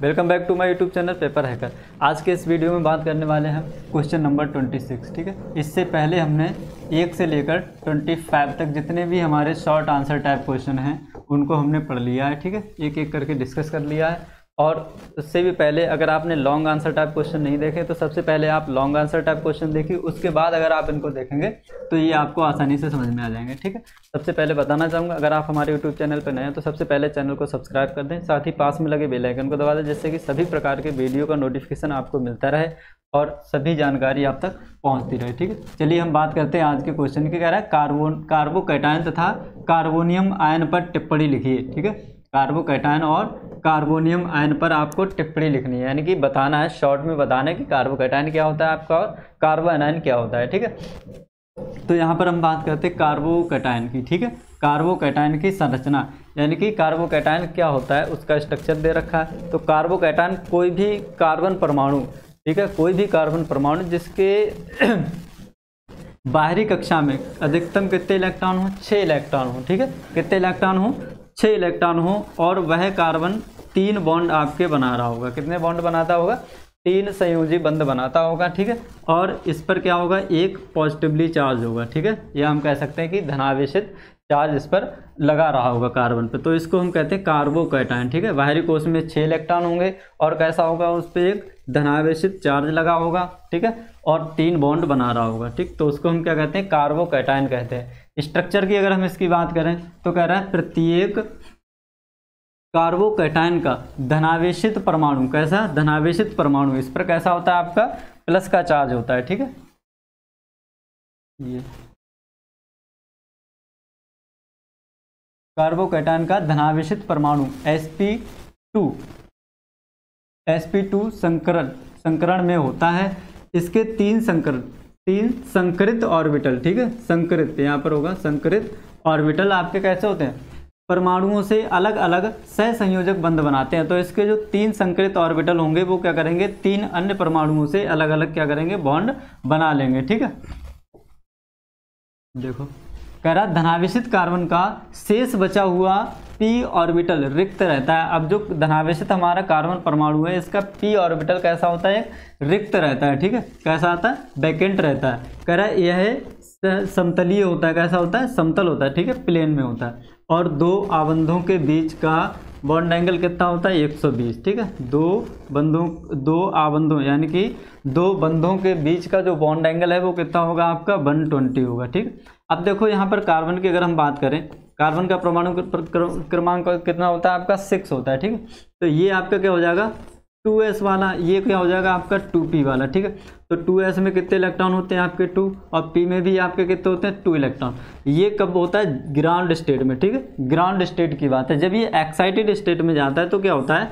Welcome back to my YouTube channel paper hacker. आज के इस वीडियो में बात करने वाले हैं क्वेश्चन नंबर 26, ठीक है। इससे पहले हमने 1 से लेकर 25 तक जितने भी हमारे शॉर्ट आंसर टाइप क्वेश्चन हैं उनको हमने पढ़ लिया है, ठीक है। एक एक करके डिस्कस कर लिया है। और उससे भी पहले अगर आपने लॉन्ग आंसर टाइप क्वेश्चन नहीं देखे तो सबसे पहले आप लॉन्ग आंसर टाइप क्वेश्चन देखिए, उसके बाद अगर आप इनको देखेंगे तो ये आपको आसानी से समझ में आ जाएंगे, ठीक है। सबसे पहले बताना चाहूँगा, अगर आप हमारे YouTube चैनल पर नए हैं तो सबसे पहले चैनल को सब्सक्राइब कर दें, साथ ही पास में लगे बेल आइकन को दबा दें, जिससे कि सभी प्रकार के वीडियो का नोटिफिकेशन आपको मिलता रहे और सभी जानकारी आप तक पहुंचती रहे, ठीक है। चलिए हम बात करते हैं आज के क्वेश्चन की। कह रहा है कार्बोकेटायन तथा कार्बोनियम आयन पर टिप्पणी लिखिए, ठीक है। कार्बोकेटायन और कार्बोनियम आयन पर आपको टिप्पणी लिखनी है, यानी कि बताना है, शॉर्ट में बताना है कि कार्बोकेटायन क्या होता है आपका और कार्बोनायन क्या होता है, ठीक है। तो यहाँ पर हम बात करते हैं कार्बोकेटायन की, ठीक है। कार्बोकेटायन की संरचना, यानी कि कार्बोकेटायन क्या होता है उसका स्ट्रक्चर दे रखा है। तो कार्बोकेटायन कोई भी कार्बन परमाणु, ठीक है, कोई भी कार्बन परमाणु जिसके बाहरी कक्षा में अधिकतम कितने इलेक्ट्रॉन हों, 6 इलेक्ट्रॉन हों, ठीक है। कितने इलेक्ट्रॉन हों, 6 इलेक्ट्रॉन हो, और वह कार्बन 3 बॉन्ड आपके बना रहा होगा। कितने बॉन्ड बनाता होगा, 3 संयोजी बंध बनाता होगा, ठीक है। और इस पर क्या होगा, एक पॉजिटिवली चार्ज होगा, ठीक है। यह हम कह सकते हैं कि धनावेशित चार्ज इस पर लगा रहा होगा कार्बन पे, तो इसको हम कहते हैं कार्बोकेटायन, ठीक है। बाहरी कोश में 6 इलेक्ट्रॉन होंगे और कैसा होगा, उस पर एक धनावेशित चार्ज लगा होगा, ठीक है, और 3 बॉन्ड बना रहा होगा, ठीक। तो उसको हम क्या कहते हैं, कार्बोकेटायन कहते हैं। स्ट्रक्चर की अगर हम इसकी बात करें तो कह रहा है प्रत्येक कार्बोकेटायन का धनावेशित परमाणु, कैसा धनावेशित परमाणु, इस पर कैसा होता है आपका प्लस का चार्ज होता है, ठीक है। ये कार्बोकेटायन का धनावेशित परमाणु sp2 संकरण में होता है। इसके 3 संकरित ऑर्बिटल, ठीक है, संकरित यहाँ पर होगा, संकरित ऑर्बिटल आपके कैसे होते हैं, परमाणुओं से अलग अलग सहसंयोजक बंध बनाते हैं। तो इसके जो 3 संकरित ऑर्बिटल होंगे वो क्या करेंगे, 3 अन्य परमाणुओं से अलग अलग क्या करेंगे, बॉन्ड बना लेंगे, ठीक है। देखो कह रहा धनावेशित कार्बन का शेष बचा हुआ p ऑर्बिटल रिक्त रहता है। अब जो धनावेशित हमारा कार्बन परमाणु है इसका p ऑर्बिटल कैसा होता है, रिक्त रहता है, ठीक है, कैसा आता है, वैकेंट रहता है। कह रहा है यह समतलीय होता है, कैसा होता है, समतल होता है, ठीक है, प्लेन में होता है। और 2 आबंधों के बीच का बॉन्ड एंगल कितना होता है, 120, ठीक है। 2 आबंधों, यानी कि 2 बंधों के बीच का जो बॉन्ड एंगल है वो कितना होगा आपका, 120 होगा, ठीक। अब देखो यहाँ पर कार्बन की अगर हम बात करें, कार्बन का परमाणु क्रमांक कितना होता है आपका, 6 होता है, ठीक है। तो ये आपका क्या हो जाएगा, 2s वाला, ये क्या हो जाएगा आपका 2p वाला, ठीक है। तो 2s में कितने इलेक्ट्रॉन होते हैं आपके, 2, और p में भी आपके कितने होते हैं, 2 इलेक्ट्रॉन। ये कब होता है, ग्राउंड स्टेट में, ठीक है, ग्राउंड स्टेट की बात है। जब ये एक्साइटेड स्टेट में जाता है तो क्या होता है,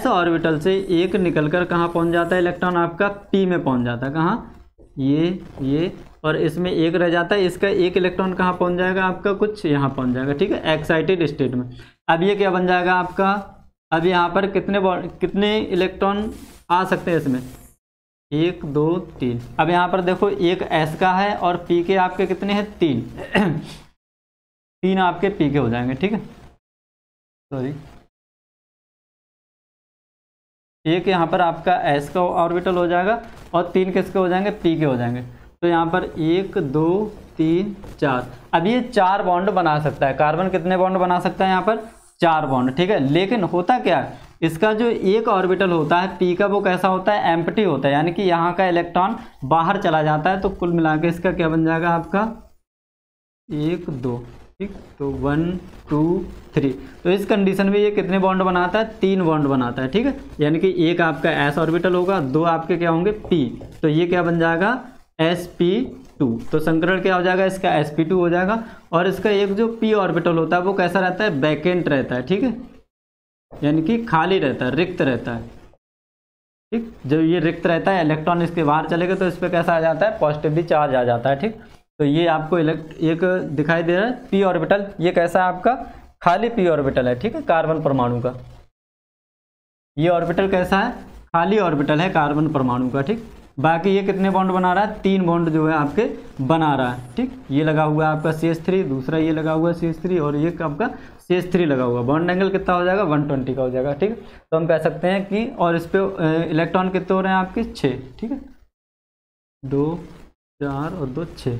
s ऑर्बिटल से एक निकलकर कहाँ पहुँच जाता है इलेक्ट्रॉन आपका, p में पहुँच जाता है, कहाँ, ये और इसमें एक रह जाता है, इसका एक इलेक्ट्रॉन कहाँ पहुँच जाएगा आपका, कुछ यहाँ पहुँच जाएगा, ठीक है, एक्साइटेड स्टेट में। अब ये क्या बन जाएगा आपका, अब यहाँ पर कितने इलेक्ट्रॉन आ सकते हैं इसमें, 1 2 3। अब यहाँ पर देखो एक एस का है और पी के आपके कितने हैं, 3 आपके पी के हो जाएंगे, ठीक है, सॉरी। एक यहाँ पर आपका एस का ऑर्बिटल हो जाएगा और 3 किसके हो जाएंगे, पी के हो जाएंगे। तो यहाँ पर 1 2 3 4, अब ये 4 बॉन्ड बना सकता है कार्बन। कितने बॉन्ड बना सकता है यहाँ पर, 4 बॉन्ड, ठीक है। लेकिन होता क्या है, इसका जो एक ऑर्बिटल होता है पी का वो कैसा होता है, एम्प्टी होता है, यानी कि यहाँ का इलेक्ट्रॉन बाहर चला जाता है। तो कुल मिला के इसका क्या बन जाएगा आपका, 1 2, ठीक। तो 1 2 3, तो इस कंडीशन में ये कितने बॉन्ड बनाता है, 3 बॉन्ड बनाता है, ठीक है। यानी कि एक आपका एस ऑर्बिटल होगा, 2 आपके क्या होंगे, पी। तो ये क्या बन जाएगा, sp2। तो संकरण क्या हो जाएगा इसका, sp2 हो जाएगा। और इसका एक जो p ऑर्बिटल होता है वो कैसा रहता है, वैकेंट रहता है, ठीक है, यानी कि खाली रहता है, रिक्त रहता है, ठीक। जब ये रिक्त रहता है इलेक्ट्रॉन इसके बाहर चले गए तो इस पर कैसा आ जाता है, पॉजिटिवली चार्ज आ जाता है, ठीक। तो ये आपको एक दिखाई दे रहा है p ऑर्बिटल, ये कैसा है आपका, खाली p ऑर्बिटल है, ठीक है, कार्बन परमाणु का। ये ऑर्बिटल कैसा है, खाली ऑर्बिटल है कार्बन परमाणु का, ठीक। बाकी ये कितने बॉन्ड बना रहा है, तीन बॉन्ड जो है आपके बना रहा है। ठीक, ये लगा हुआ है आपका CH3, दूसरा ये लगा हुआ है CH3 और ये आपका CH3 लगा हुआ। बॉन्ड एंगल कितना हो जाएगा, 120 का हो जाएगा। ठीक, तो हम कह सकते हैं कि, और इस पर इलेक्ट्रॉन कितने हो रहे हैं आपके, 6। ठीक है, 2 4 और 2 6।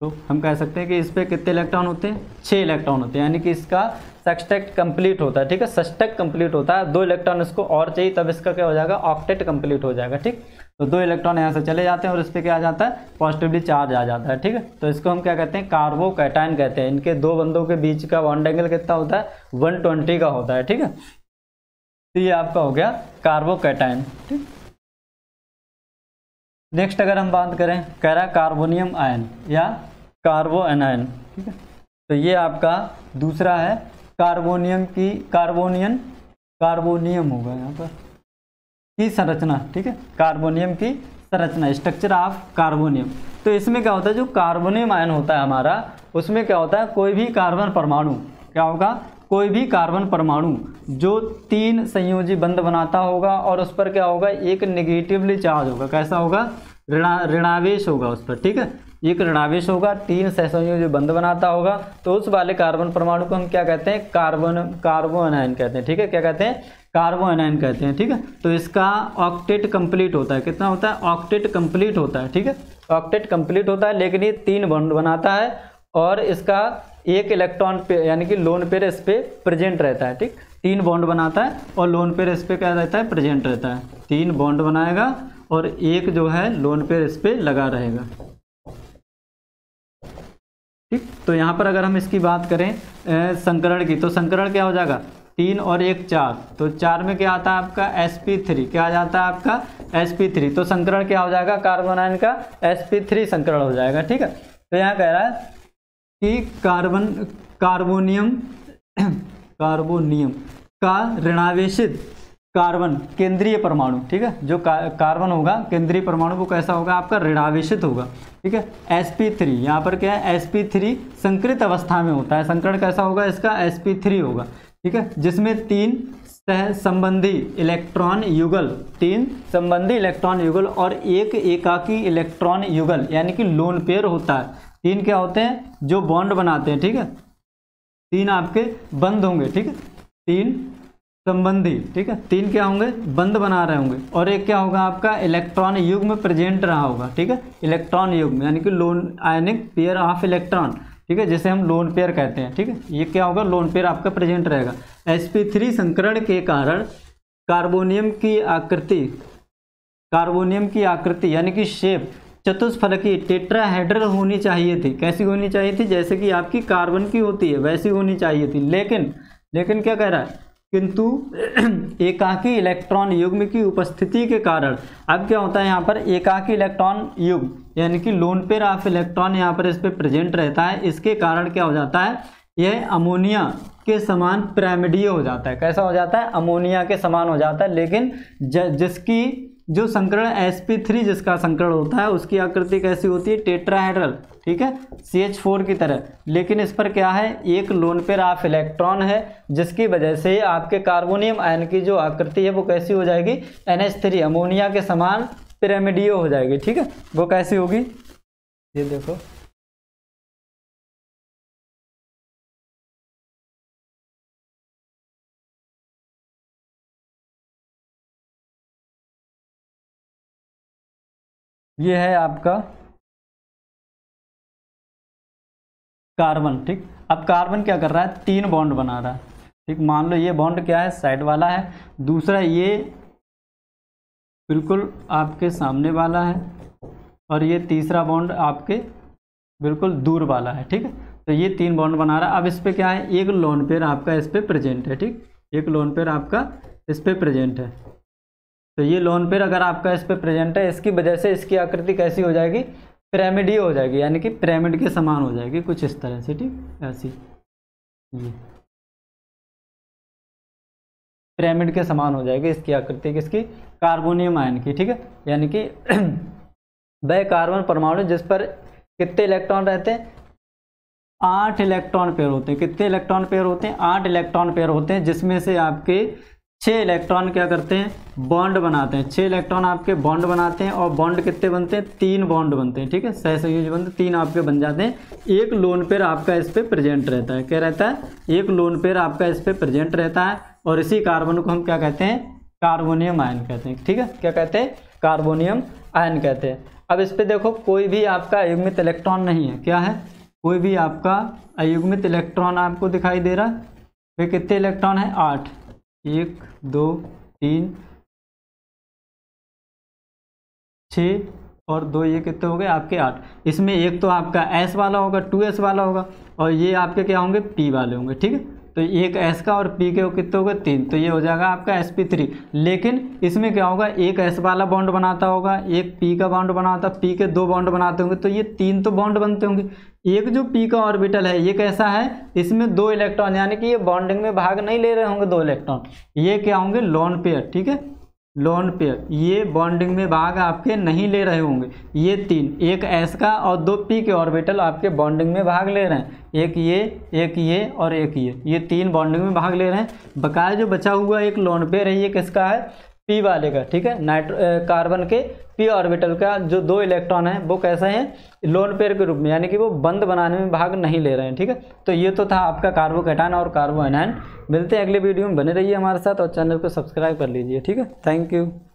तो हम कह सकते हैं कि इस पर कितने इलेक्ट्रॉन होते हैं, 6 इलेक्ट्रॉन होते हैं, यानी कि इसका सब्सट्रैक्ट कंप्लीट होता है। ठीक है, सब्सट्रैक्ट कंप्लीट होता है, 2 इलेक्ट्रॉन इसको और चाहिए तब इसका क्या हो जाएगा, ऑक्टेट कंप्लीट हो जाएगा। ठीक, तो 2 इलेक्ट्रॉन यहाँ से चले जाते हैं और इस पर क्या आ जाता है, पॉजिटिवली चार्ज आ जाता है। ठीक है, तो इसको हम क्या कहते हैं, कार्बोकेटायन कहते हैं। इनके दो बंदों के बीच का बॉन्ड एंगल कितना होता है, 120 का होता है। ठीक है, तो ये आपका हो गया कार्बोकेटायन। ठीक, नेक्स्ट अगर हम बात करें, कह रहा है कार्बोनियम आयन या कार्बो एनायन। ठीक है, तो ये आपका दूसरा है कार्बोनियम की, कार्बोनियम होगा यहाँ पर, की संरचना। ठीक है, कार्बोनियम की संरचना, स्ट्रक्चर ऑफ कार्बोनियम। तो इसमें क्या होता है, जो कार्बोनियम आयन होता है हमारा, उसमें क्या होता है, कोई भी कार्बन परमाणु क्या होगा, कोई भी कार्बन परमाणु जो 3 संयोजी बंध बनाता होगा और उस पर क्या होगा, एक नेगेटिवली चार्ज होगा। कैसा होगा, ऋणावेश होगा उस पर। ठीक है, एक ऋणावेश होगा, 3 सहसंयोजी बंध बनाता होगा, तो उस वाले कार्बन परमाणु को हम क्या कहते हैं, कार्बोनाइन कहते हैं। ठीक है, क्या कहते हैं, कार्बोनाइन कहते हैं। ठीक है, तो इसका ऑक्टेट कंप्लीट होता है, कितना होता है, ऑक्टेट कंप्लीट होता है। ठीक है, ऑक्टेट कंप्लीट होता है, लेकिन ये 3 बंध बनाता है और इसका एक इलेक्ट्रॉन पे यानी कि लोन पेयर इस पे प्रेजेंट रहता है। ठीक, 3 बॉन्ड बनाता है और लोन पेयर इस पे क्या रहता है, प्रेजेंट रहता है। 3 बॉन्ड बनाएगा और एक जो है लोन पेयर इस पे लगा रहेगा। ठीक, तो यहाँ पर अगर हम इसकी बात करें संकरण की, तो संकरण क्या हो जाएगा, 3 और 1 4, तो 4 में क्या आता है आपका sp3, क्या आ जाता है आपका sp3। तो संकरण क्या हो जाएगा, कार्बोनाइन का sp3 संकरण हो जाएगा। ठीक है, तो यहाँ कह रहा है कि कार्बोनियम का ऋणावेशित कार्बन केंद्रीय परमाणु। ठीक है, जो कार्बन होगा केंद्रीय परमाणु वो कैसा होगा, आपका ऋणावेशित होगा। ठीक है, sp3 यहाँ पर क्या है, sp3 संकरित अवस्था में होता है, संकरण कैसा होगा इसका, sp3 होगा। ठीक है, जिसमें 3 सहसंबंधी इलेक्ट्रॉन युगल, 3 संबंधी इलेक्ट्रॉन युगल और एक एकाकी इलेक्ट्रॉन युगल यानी कि लोन पेयर होता है। 3 क्या होते हैं जो बॉन्ड बनाते हैं। ठीक है, 3 आपके बंद होंगे। ठीक है, 3 संबंधी, ठीक है, 3 क्या होंगे, बंद बना रहे होंगे और एक क्या होगा आपका इलेक्ट्रॉन युग में प्रेजेंट रहा होगा। ठीक है, इलेक्ट्रॉन युग में यानी कि lone ionic pair of electron. ठीक है, जैसे हम लोन पेयर कहते हैं। ठीक है, ये क्या होगा, लोन पेयर आपका प्रेजेंट रहेगा। sp3 संकरण के कारण कार्बोनियम की आकृति यानी कि शेप चतुष्फलकी टेट्राहेड्रल होनी चाहिए थी। कैसी होनी चाहिए थी, जैसे कि आपकी कार्बन की होती है वैसी होनी चाहिए थी, लेकिन क्या कह रहा है, किंतु एकाकी इलेक्ट्रॉन युग्म की उपस्थिति के कारण, अब क्या होता है यहाँ पर एकाकी इलेक्ट्रॉन युग्म यानी कि लोन पेयर ऑफ इलेक्ट्रॉन यहाँ पर इस पर प्रेजेंट रहता है, इसके कारण क्या हो जाता है, यह अमोनिया के समान पिरामिडीय हो जाता है। कैसा हो जाता है, अमोनिया के समान हो जाता है, लेकिन जिसकी जो संकरण sp3 जिसका संकरण होता है उसकी आकृति कैसी होती है, टेट्राहेड्रल। ठीक है, CH4 की तरह, लेकिन इस पर क्या है, एक लोन पेयर ऑफ इलेक्ट्रॉन है, जिसकी वजह से आपके कार्बोनियम आयन की जो आकृति है वो कैसी हो जाएगी, NH3 अमोनिया के समान पिरामिडीय हो जाएगी। ठीक है, वो कैसी होगी, ये देखो, ये है आपका कार्बन। ठीक, अब कार्बन क्या कर रहा है, 3 बॉन्ड बना रहा है। ठीक, मान लो ये बॉन्ड क्या है, साइड वाला है, दूसरा ये बिल्कुल आपके सामने वाला है और ये तीसरा बॉन्ड आपके बिल्कुल दूर वाला है। ठीक है, तो ये 3 बॉन्ड बना रहा है। अब इस पर क्या है, एक लोन पेयर आपका इस पर प्रेजेंट है। ठीक, एक लोन पेयर आपका इस पर प्रेजेंट है, तो ये लोन पेयर अगर आपका इस पे प्रेजेंट है, इसकी वजह से इसकी आकृति कैसी हो जाएगी, पिरामिड हो जाएगी, यानी कि पिरामिड के समान हो जाएगी, कुछ इस तरह से। ठीक, ऐसी ये पिरामिड के समान हो जाएगी इसकी आकृति, किसकी, कार्बोनियम आयन की। ठीक है, यानी कि वह कार्बन परमाणु जिस पर कितने इलेक्ट्रॉन रहते हैं, 8 इलेक्ट्रॉन पेयर होते हैं। कितने इलेक्ट्रॉन पेयर होते हैं, 8 इलेक्ट्रॉन पेयर होते हैं, जिसमें से आपके छः इलेक्ट्रॉन क्या करते हैं, बॉन्ड बनाते हैं। छः इलेक्ट्रॉन आपके बॉन्ड बनाते हैं और बॉन्ड कितने बनते हैं, तीन बॉन्ड बनते हैं। ठीक है, सहसंयोजी बंध तीन आपके बन जाते हैं। एक लोन पेयर आपका इस पर प्रेजेंट रहता है। क्या रहता है, एक लोन पेयर आपका इस पर प्रेजेंट रहता है। और इसी कार्बन को हम क्या कहते हैं, कार्बोनियम आयन कहते हैं। ठीक है, क्या कहते हैं, कार्बोनियम आयन कहते हैं। अब इस पर देखो कोई भी आपका अयुग्मित इलेक्ट्रॉन नहीं है। क्या है, कोई भी आपका अयुग्मित इलेक्ट्रॉन आपको दिखाई दे रहा है। वे कितने इलेक्ट्रॉन है, आठ, एक, दो, तीन, छः और दो, ये कितने हो गए आपके आठ। इसमें एक तो आपका S वाला होगा, 2S वाला होगा, और ये आपके क्या होंगे, P वाले होंगे। ठीक है, तो एक S का और P के वो कितने हो गए, तीन। तो ये हो जाएगा आपका sp3। लेकिन इसमें क्या होगा, एक S वाला बॉन्ड बनाता होगा, एक P का बॉन्ड बनाता, P के दो बॉन्ड बनाते होंगे, तो ये तीन तो बॉन्ड बनते होंगे। एक जो पी का ऑर्बिटल है ये कैसा है, इसमें दो इलेक्ट्रॉन, यानी कि ये बॉन्डिंग में भाग नहीं ले रहे होंगे दो इलेक्ट्रॉन, ये क्या होंगे, लोन पेयर। ठीक है, लोन पेयर, ये बॉन्डिंग में भाग आपके नहीं ले रहे होंगे। ये तीन, एक एस का और दो पी के ऑर्बिटल आपके बॉन्डिंग में भाग ले रहे हैं, एक ये और एक ये तीन बॉन्डिंग में भाग ले रहे हैं। बकाया जो बचा हुआ एक लोन पेयर है, ये किसका है, पी वाले का। ठीक है, कार्बन के पी ऑर्बिटल का जो दो इलेक्ट्रॉन है वो कैसे हैं, लोन पेयर के रूप में, यानी कि वो बंद बनाने में भाग नहीं ले रहे हैं। ठीक है, तो ये तो था आपका कार्बोकेटायन और कार्बोनायन। मिलते हैं अगले वीडियो में, बने रहिए हमारे साथ और चैनल को सब्सक्राइब कर लीजिए। ठीक है, थैंक यू।